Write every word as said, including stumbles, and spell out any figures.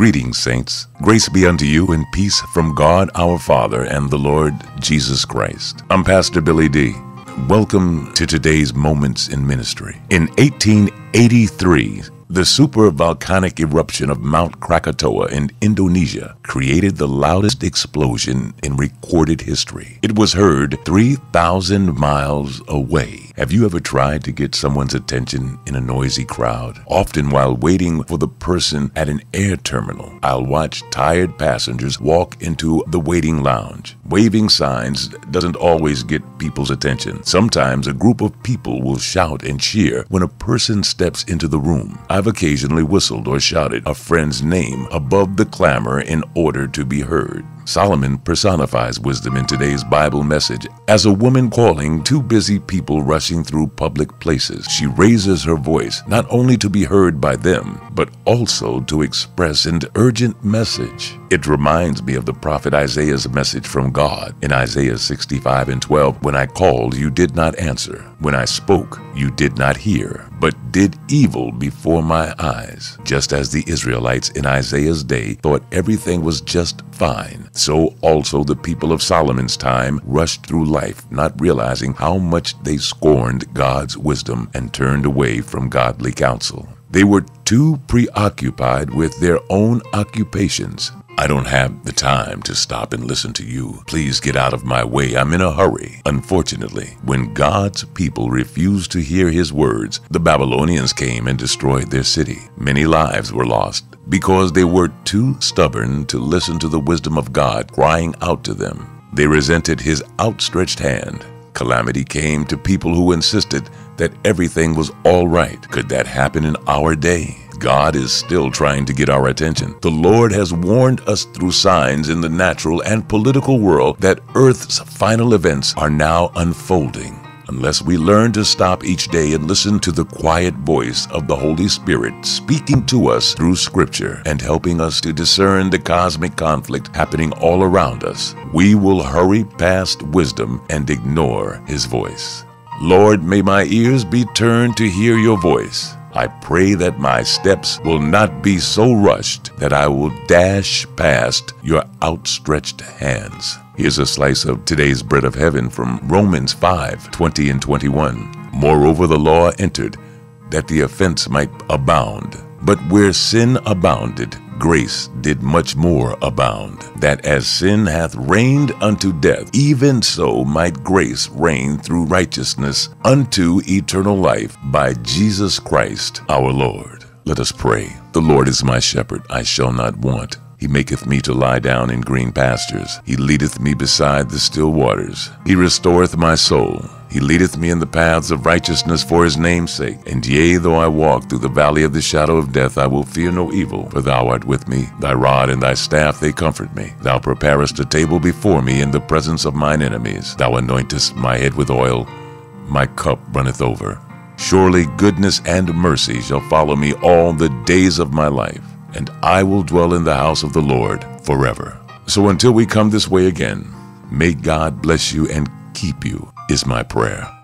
Greetings, saints. Grace be unto you and peace from God our Father and the Lord Jesus Christ. I'm Pastor Billy D. Welcome to today's Moments in Ministry. In eighteen eighty-three, the supervolcanic eruption of Mount Krakatoa in Indonesia created the loudest explosion in recorded history. It was heard three thousand miles away. Have you ever tried to get someone's attention in a noisy crowd? Often while waiting for the person at an air terminal, I'll watch tired passengers walk into the waiting lounge. Waving signs doesn't always get people's attention. Sometimes a group of people will shout and cheer when a person steps into the room. I've occasionally whistled or shouted a friend's name above the clamor in order to be heard. Solomon personifies wisdom in today's Bible message as a woman calling two busy people rushing through public places. She raises her voice not only to be heard by them, but also to express an urgent message. It reminds me of the prophet Isaiah's message from God in Isaiah sixty-five and twelve. When I called, you did not answer. When I spoke, you did not hear, but did evil before my eyes. Just as the Israelites in Isaiah's day thought everything was just fine, so also the people of Solomon's time rushed through life, not realizing how much they scorned God's wisdom and turned away from godly counsel. They were too preoccupied with their own occupations. I don't have the time to stop and listen to you. Please get out of my way. I'm in a hurry. Unfortunately, when God's people refused to hear his words, the Babylonians came and destroyed their city. Many lives were lost because they were too stubborn to listen to the wisdom of God crying out to them. They resented his outstretched hand. Calamity came to people who insisted that everything was all right. Could that happen in our day? God is still trying to get our attention. The Lord has warned us through signs in the natural and political world that Earth's final events are now unfolding. Unless we learn to stop each day and listen to the quiet voice of the Holy Spirit speaking to us through Scripture and helping us to discern the cosmic conflict happening all around us, we will hurry past wisdom and ignore His voice. Lord, may my ears be turned to hear your voice. I pray that my steps will not be so rushed that I will dash past your outstretched hands. Here's a slice of today's bread of heaven from Romans five, twenty and twenty-one. Moreover, the law entered, that the offense might abound. But where sin abounded, grace did much more abound, that as sin hath reigned unto death, even so might grace reign through righteousness unto eternal life by Jesus Christ our Lord. Let us pray. The Lord is my shepherd, I shall not want. He maketh me to lie down in green pastures. He leadeth me beside the still waters. He restoreth my soul. He leadeth me in the paths of righteousness for his name's sake. And yea, though I walk through the valley of the shadow of death, I will fear no evil, for thou art with me. Thy rod and thy staff, they comfort me. Thou preparest a table before me in the presence of mine enemies. Thou anointest my head with oil, my cup runneth over. Surely goodness and mercy shall follow me all the days of my life, and I will dwell in the house of the Lord forever. So until we come this way again, may God bless you and keep you, is my prayer.